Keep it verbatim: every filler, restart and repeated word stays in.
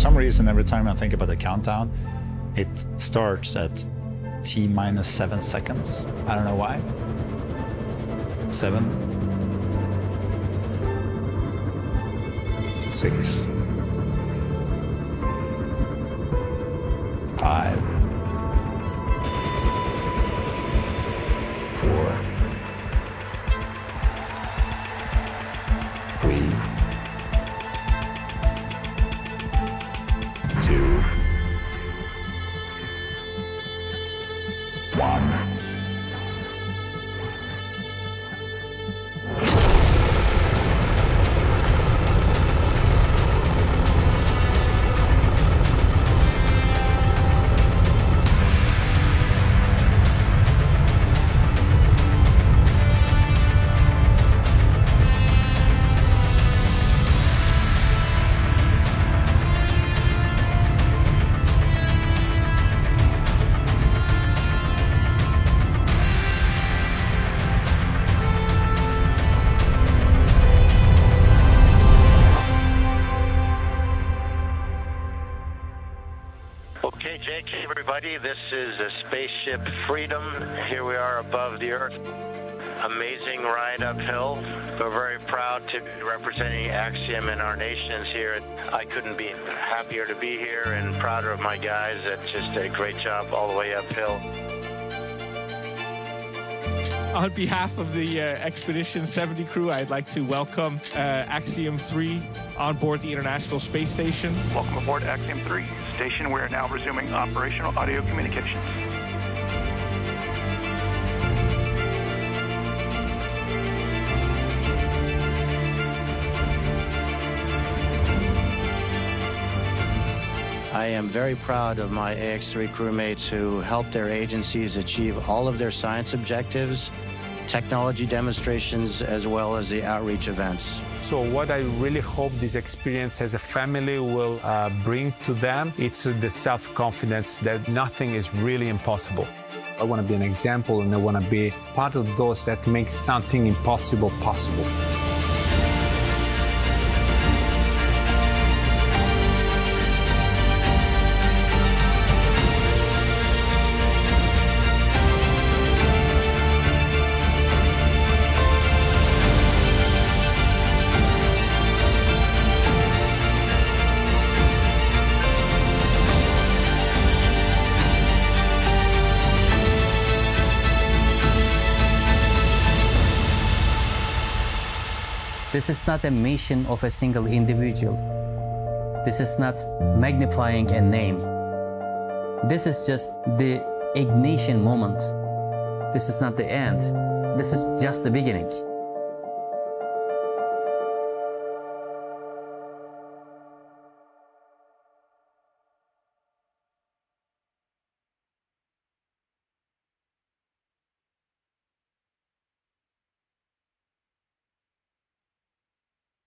some reason, every time I think about the countdown, it starts at T minus seven seconds. I don't know why. Seven. Six. Five. Four. Three. Two. One. Okay, Jake, hey everybody, this is a Spaceship Freedom. Here we are above the Earth. Amazing ride uphill. We're very proud to be representing Axiom and our nations here. I couldn't be happier to be here and prouder of my guys. That's just a great job all the way uphill. On behalf of the uh, Expedition seventy crew, I'd like to welcome uh, Axiom three on board the International Space Station. Welcome aboard Axiom three. Station, we are now resuming operational audio communications. I am very proud of my A X three crewmates who helped their agencies achieve all of their science objectives, technology demonstrations, as well as the outreach events. So what I really hope this experience as a family will uh, bring to them, it's the self-confidence that nothing is really impossible. I want to be an example, and I want to be part of those that make something impossible possible. This is not a mission of a single individual. This is not magnifying a name. This is just the ignition moment. This is not the end. This is just the beginning.